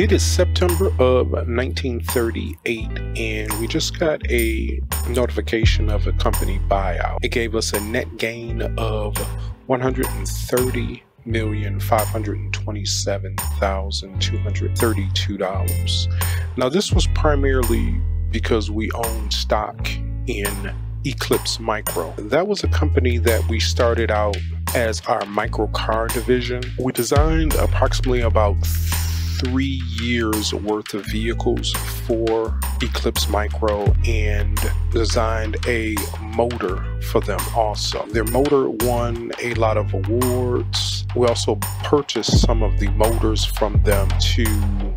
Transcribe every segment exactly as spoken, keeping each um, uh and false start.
It is September of nineteen thirty-eight, and we just got a notification of a company buyout. It gave us a net gain of one hundred thirty million, five hundred twenty-seven thousand, two hundred thirty-two dollars. Now, this was primarily because we owned stock in Eclipse Micro. That was a company that we started out as our micro car division. We designed approximately about three years worth of vehicles for Eclipse Micro and designed a motor for them also. Their motor won a lot of awards. We also purchased some of the motors from them to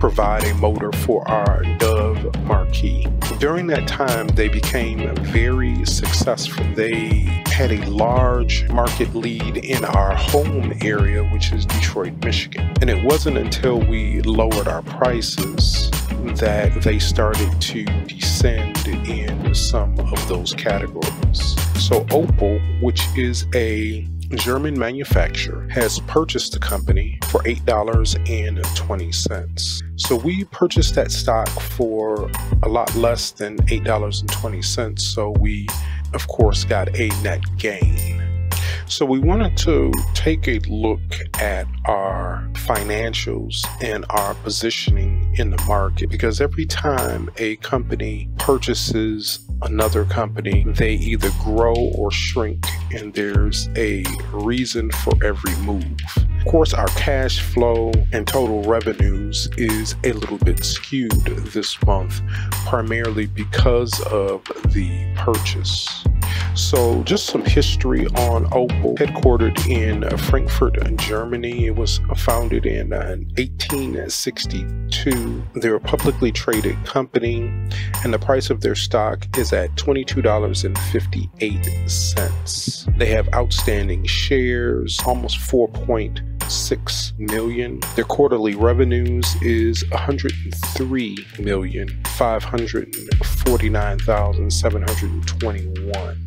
provide a motor for our Dove marquee. During that time, they became very successful. They had a large market lead in our home area, which is Detroit, Michigan. And it wasn't until we lowered our prices that they started to descend in some of those categories. So Opel, which is a German manufacturer, has purchased the company for eight dollars and twenty cents. So we purchased that stock for a lot less than eight dollars and twenty cents. So we, of course, got a net gain. So we wanted to take a look at our financials and our positioning in the market, because every time a company purchases another company, they either grow or shrink, and there's a reason for every move. Of course, our cash flow and total revenues is a little bit skewed this month, primarily because of the purchase. So just some history on Opel. Headquartered in Frankfurt, Germany, it was founded in eighteen sixty-two. They're a publicly traded company, and the price of their stock is at twenty-two dollars and fifty-eight cents. They have outstanding shares, almost four point six million. Their quarterly revenues is one hundred three million, five hundred forty-nine thousand, seven hundred twenty-one.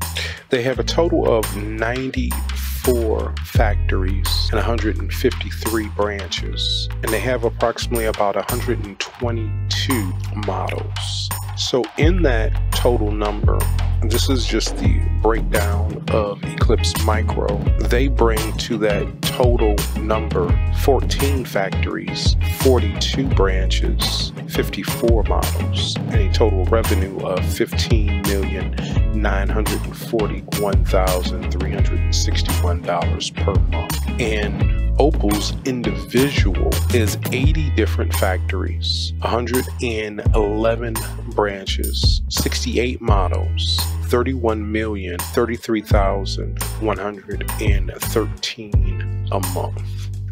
They have a total of ninety-four factories and one hundred fifty-three branches, and they have approximately about one hundred twenty-two models. So in that total number, this is just the breakdown of Eclipse Micro. They bring to that total number fourteen factories, forty-two branches, fifty-four models, and a total revenue of fifteen million, nine hundred forty-one thousand, three hundred sixty-one dollars per month. And Opel's individual is eighty different factories, one hundred eleven branches, sixty-eight models, thirty-one million, thirty-three thousand, one hundred thirteen a month.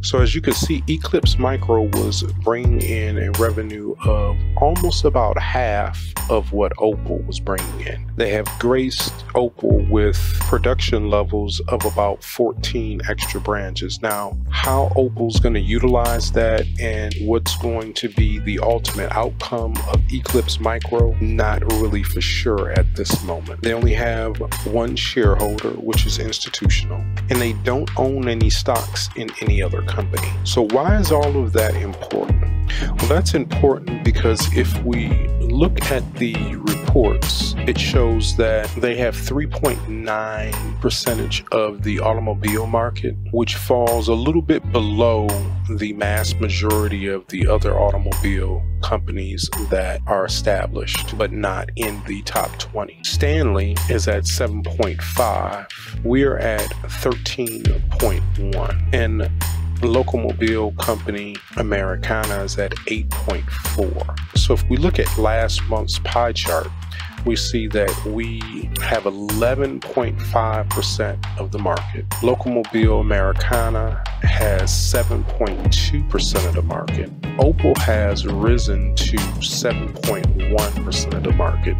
So as you can see, Eclipse Micro was bringing in a revenue of almost about half of what Opel was bringing in. They have graced Opel with production levels of about fourteen extra branches. Now, how Opel's going to utilize that and what's going to be the ultimate outcome of Eclipse Micro, not really for sure at this moment. They only have one shareholder, which is institutional, and they don't own any stocks in any other company. Company. So why is all of that important? Well, that's important because if we look at the reports, it shows that they have three point nine percentage of the automobile market, which falls a little bit below the mass majority of the other automobile companies that are established, but not in the top twenty. Stanley is at seven point five. We're at thirteen point one. And Locomobile Company Americana is at eight point four. So if we look at last month's pie chart, we see that we have eleven point five percent of the market. Locomobile Americana has seven point two percent of the market. Opel has risen to seven point one percent of the market.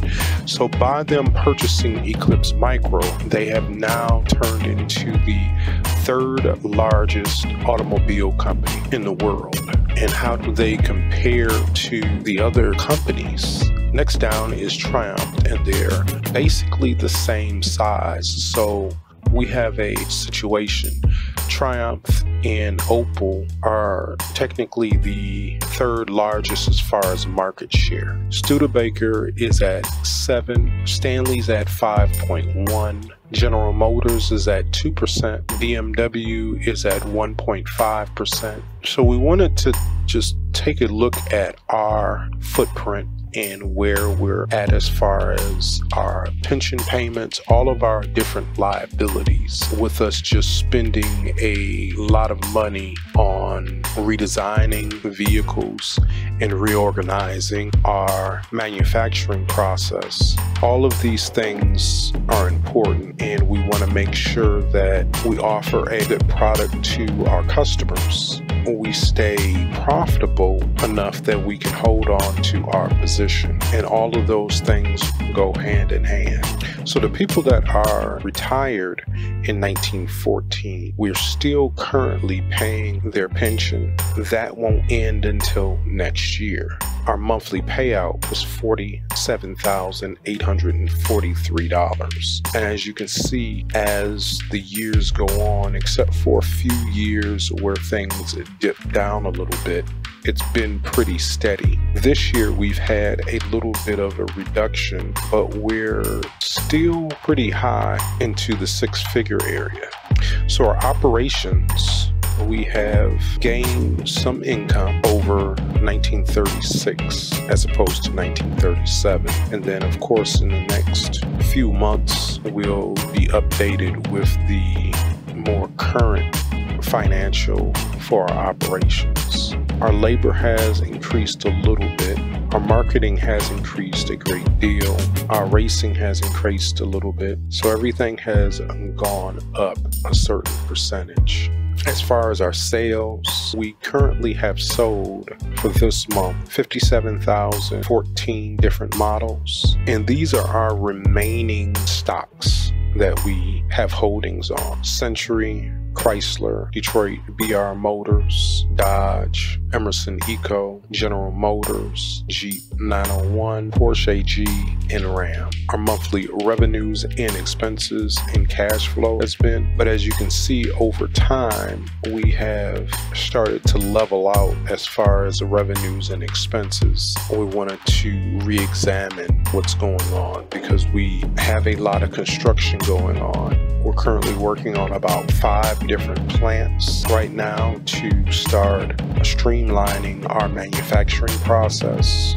So by them purchasing Eclipse Micro, they have now turned into the third largest automobile company in the world. And how do they compare to the other companies? Next down is Triumph, and they're basically the same size. So we have a situation Triumph and Opel are technically the third largest as far as market share. Studebaker is at seven, Stanley's at five point one, General Motors is at two percent, B M W is at one point five percent. So we wanted to just take a look at our footprint and where we're at as far as our pension payments, all of our different liabilities, with us just spending a lot of money on redesigning vehicles and reorganizing our manufacturing process. All of these things are important, and we want to make sure that we offer a good product to our customers. We stay profitable enough that we can hold on to our position, and all of those things go hand in hand. So the people that are retired in nineteen fourteen, we're still currently paying their pension. That won't end until next year. Our monthly payout was forty-seven thousand eight hundred forty-three dollars. And as you can see, as the years go on, except for a few years where things dip down a little bit, it's been pretty steady. This year we've had a little bit of a reduction, but we're still pretty high into the six-figure area. So our operations, we have gained some income over nineteen thirty-six as opposed to nineteen thirty-seven. And then of course in the next few months, we'll be updated with the more current financial for our operations. Our labor has increased a little bit. Our marketing has increased a great deal. Our racing has increased a little bit. So everything has gone up a certain percentage. As far as our sales, we currently have sold for this month fifty-seven thousand fourteen different models. And these are our remaining stocks that we have holdings on. Century, Chrysler, Detroit, B R Motors, Dodge, Emerson Eco, General Motors, Jeep nine oh one, Porsche A G, and Ram. Our monthly revenues and expenses and cash flow has been, but as you can see over time, we have started to level out as far as the revenues and expenses. We wanted to re-examine what's going on because we have a lot of construction going on. We're currently working on about five different plants right now to start streamlining our manufacturing process.